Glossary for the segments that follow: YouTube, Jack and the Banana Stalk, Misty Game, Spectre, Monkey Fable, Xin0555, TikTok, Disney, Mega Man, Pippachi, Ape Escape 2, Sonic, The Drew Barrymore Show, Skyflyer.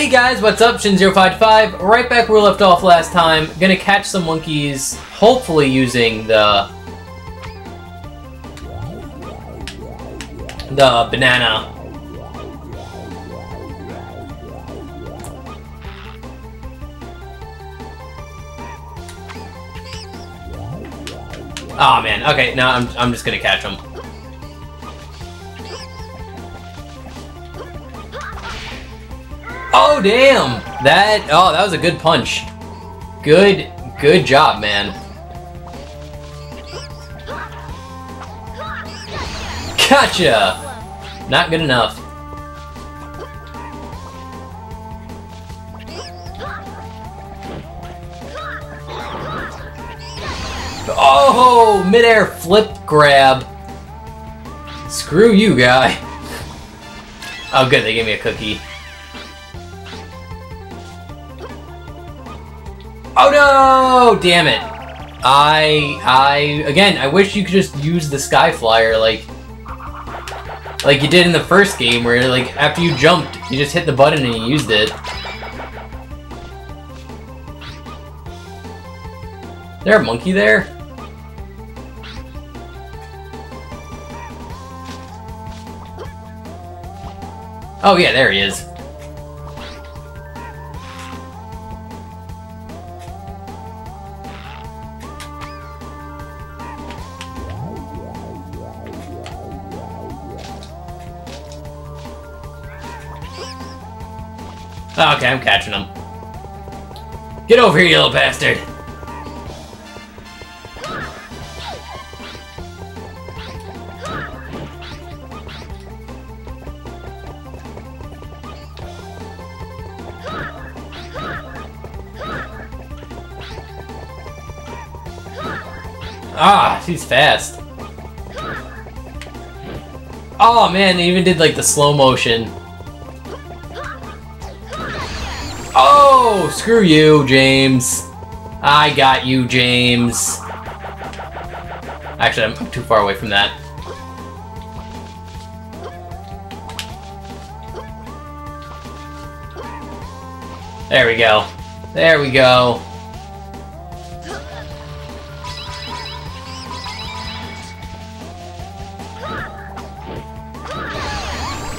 Hey guys, what's up? Xin0555, right back where we left off last time. Gonna catch some monkeys, hopefully using the banana. Oh man, okay, now I'm just gonna catch them. Oh damn! That was a good punch. Good job, man. Gotcha! Not good enough. Oh! Midair flip grab. Screw you, guy. Oh good, they gave me a cookie. Oh no! Damn it! I wish you could just use the Skyflyer like you did in the first game, where like after you jumped, you just hit the button and you used it. Is there a monkey there? Oh yeah, there he is. Okay, I'm catching him. Get over here, you little bastard! Ah, she's fast. Oh man, they even did like the slow motion. Oh, screw you, James. I got you, James. Actually, I'm too far away from that. There we go. There we go.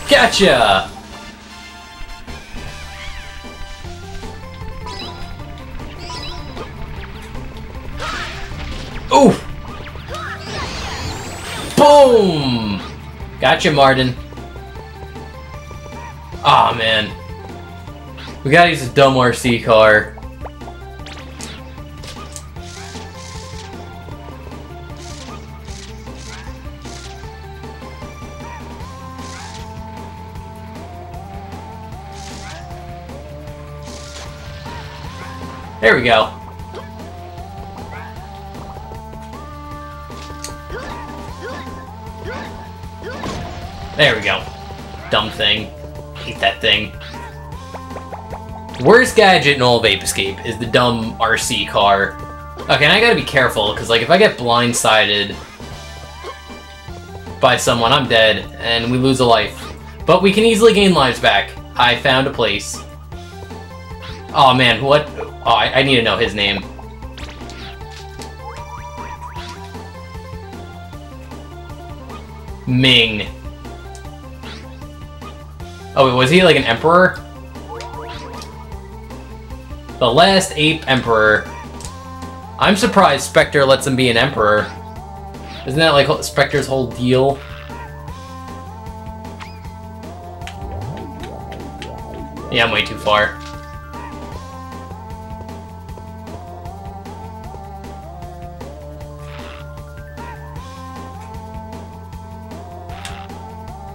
Gotcha! Ooh! Boom! Gotcha, Martin. Aw, man. We gotta use this dumb RC car. There we go. There we go. Dumb thing. Hate that thing. Worst gadget in all of Ape Escape is the dumb RC car. Okay, and I gotta be careful, because like if I get blindsided by someone, I'm dead, and we lose a life. But we can easily gain lives back. I found a place. Oh man, what? Oh, I need to know his name. Ming. Oh, wait, was he like an emperor? The last ape emperor. I'm surprised Spectre lets him be an emperor. Isn't that like Spectre's whole deal? Yeah, I'm way too far.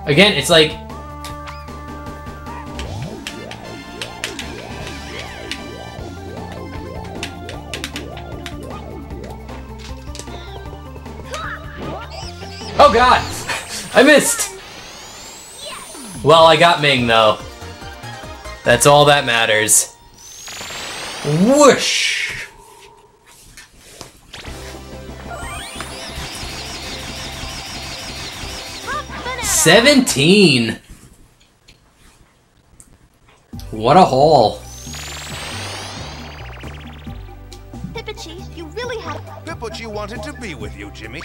Again, it's like... Oh god! I missed! Well, I got Ming, though. That's all that matters. Whoosh! What a haul. Pippachi, you really have... Pippachi wanted to be with you, Jimmy.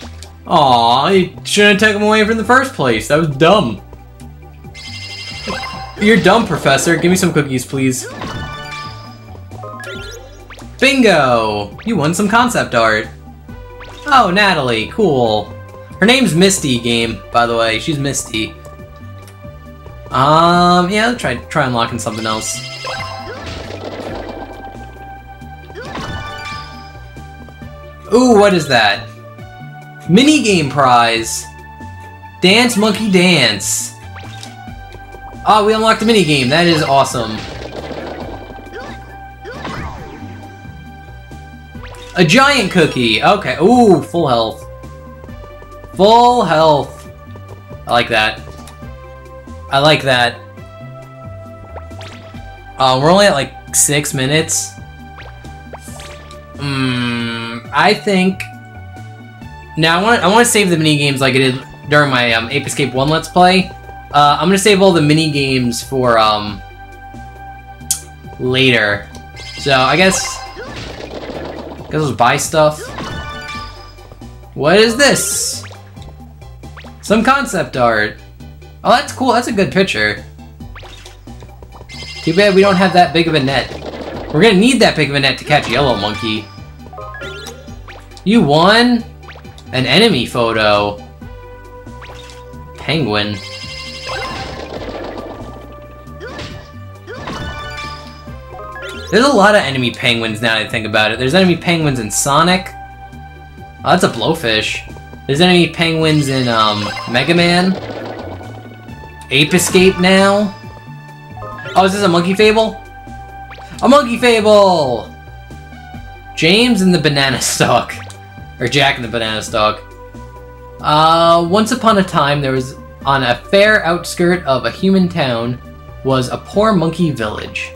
Aw, you shouldn't have taken him away from the first place. That was dumb. You're dumb, Professor. Give me some cookies, please. Bingo! You won some concept art. Oh, Natalie. Cool. Her name's Misty Game, by the way. She's Misty. Yeah, let's try unlocking something else. Ooh, what is that? Minigame prize! Dance, monkey, dance! Oh, we unlocked the minigame. That is awesome. A giant cookie! Okay, ooh, full health. Full health. I like that. I like that. We're only at like 6 minutes. I think... Now I want to save the mini games like I did during my Ape Escape 1 Let's Play. I'm gonna save all the mini games for later. So I guess let's buy stuff. What is this? Some concept art. Oh, that's cool. That's a good picture. Too bad we don't have that big of a net. We're gonna need that big of a net to catch Yellow Monkey. You won an enemy photo. Penguin. There's a lot of enemy penguins now that I think about it. There's enemy penguins in Sonic. Oh, that's a blowfish. There's enemy penguins in Mega Man. Ape Escape now? Oh, is this a Monkey Fable? A Monkey Fable! James and the Banana Stalk. Or Jack and the Banana Stalk. Once upon a time, there was, on a fair outskirt of a human town, was a poor monkey village.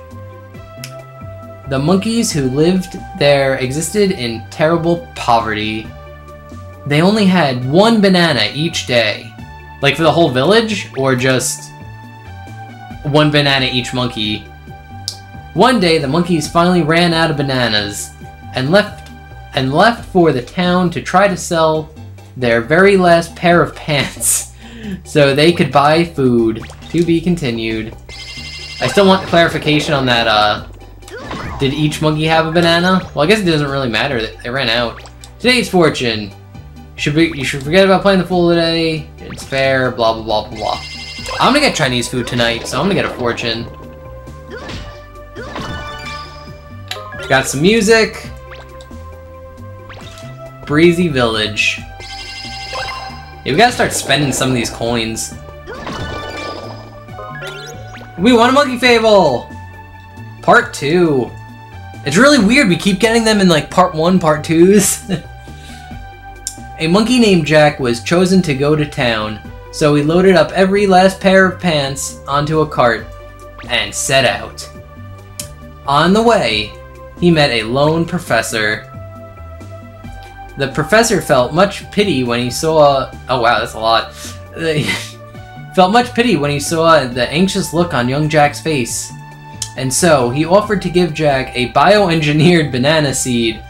The monkeys who lived there existed in terrible poverty. They only had one banana each day. Like for the whole village, or just one banana each monkey? One day, the monkeys finally ran out of bananas and left for the town to try to sell their very last pair of pants so they could buy food. To be continued. I still want clarification on that, did each monkey have a banana? Well, I guess it doesn't really matter. They ran out. Today's fortune. You should forget about playing the fool today. It's fair, blah, blah, blah, blah, blah. I'm gonna get Chinese food tonight, so I'm gonna get a fortune. Got some music. Breezy Village. Yeah, we gotta start spending some of these coins. We won a Monkey Fable! Part 2. It's really weird, we keep getting them in like part 1, part 2s. A monkey named Jack was chosen to go to town, so he loaded up every last pair of pants onto a cart and set out. On the way, he met a lone professor. The professor felt much pity when he saw... Oh wow, that's a lot. Felt much pity when he saw the anxious look on young Jack's face. And so, he offered to give Jack a bioengineered banana seed.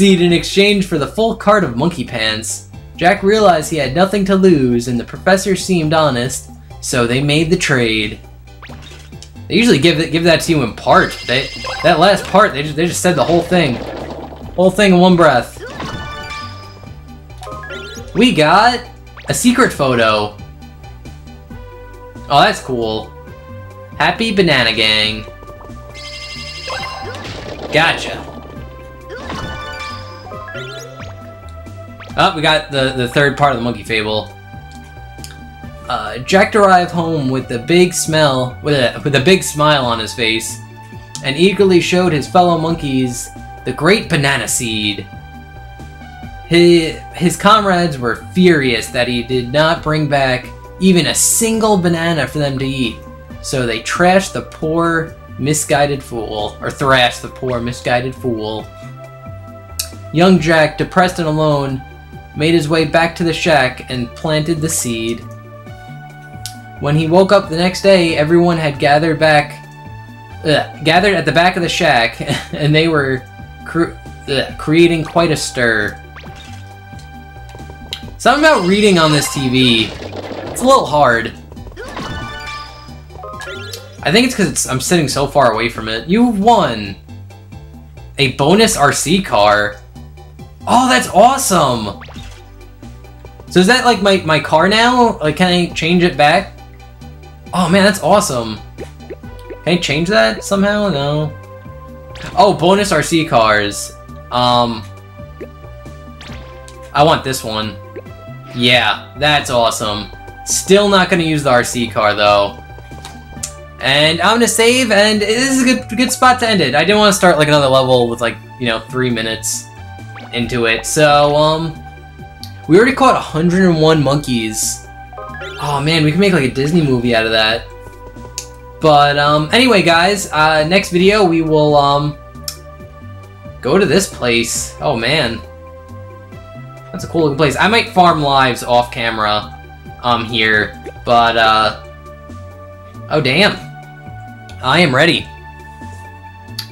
In exchange for the full cart of monkey pants. Jack realized he had nothing to lose and the professor seemed honest, so they made the trade. They usually give that to you in part. That last part, they just said the whole thing. Whole thing in one breath. We got a secret photo. Oh, that's cool. Happy Banana Gang. Gotcha. Oh, we got the third part of the Monkey Fable. Jack arrived home with a big smile on his face, and eagerly showed his fellow monkeys the great banana seed. His comrades were furious that he did not bring back even a single banana for them to eat, so they thrashed the poor misguided fool, or thrashed the poor misguided fool. Young Jack, depressed and alone, made his way back to the shack and planted the seed. When he woke up the next day, everyone had gathered at the back of the shack, and they were creating quite a stir. Something about reading on this TV. It's a little hard. I think it's because I'm sitting so far away from it. You won! A bonus RC car. Oh, that's awesome! So is that like my car now? Like, can I change it back? Oh man, that's awesome. Can I change that somehow? No. Oh, bonus RC cars. I want this one. Yeah, that's awesome. Still not gonna use the RC car though. And I'm gonna save, and this is a good spot to end it. I didn't want to start like another level with like, you know, 3 minutes into it. So, we already caught 101 monkeys. Oh man, we can make like a Disney movie out of that. But anyway guys, next video we will go to this place. Oh man. That's a cool looking place. I might farm lives off camera here, but oh damn. I am ready.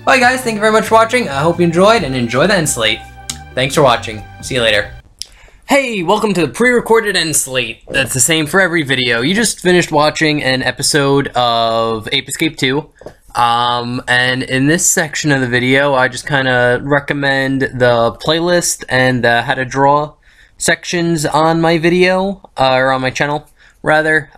Bye guys, thank you very much for watching. I hope you enjoyed and enjoy the end slate. Thanks for watching. See you later. Hey, welcome to the pre-recorded end slate. That's the same for every video. You just finished watching an episode of Ape Escape 2. And in this section of the video, I just kind of recommend the playlist and how to draw sections on my video, or on my channel, rather.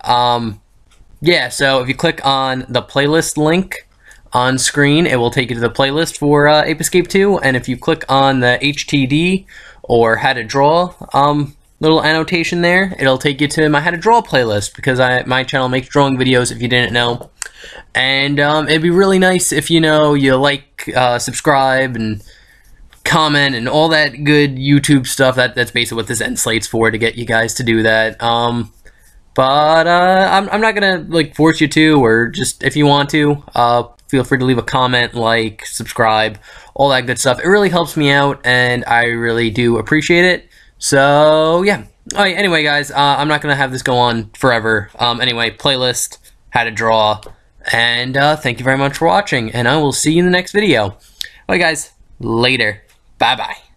Yeah, so if you click on the playlist link on screen, it will take you to the playlist for Ape Escape 2. And if you click on the HTD, or how to draw little annotation there, it'll take you to my how to draw playlist, because my channel makes drawing videos, if you didn't know. And it'd be really nice if you like, subscribe and comment and all that good YouTube stuff. That's basically what this end slate's for, to get you guys to do that. But I'm not gonna like force you to, or just if you want to, feel free to leave a comment, like, subscribe, all that good stuff. It really helps me out, and I really do appreciate it. So, yeah. Alright, anyway, guys, I'm not going to have this go on forever. Anyway, playlist, how to draw, and thank you very much for watching, and I will see you in the next video. Alright, guys, later. Bye-bye.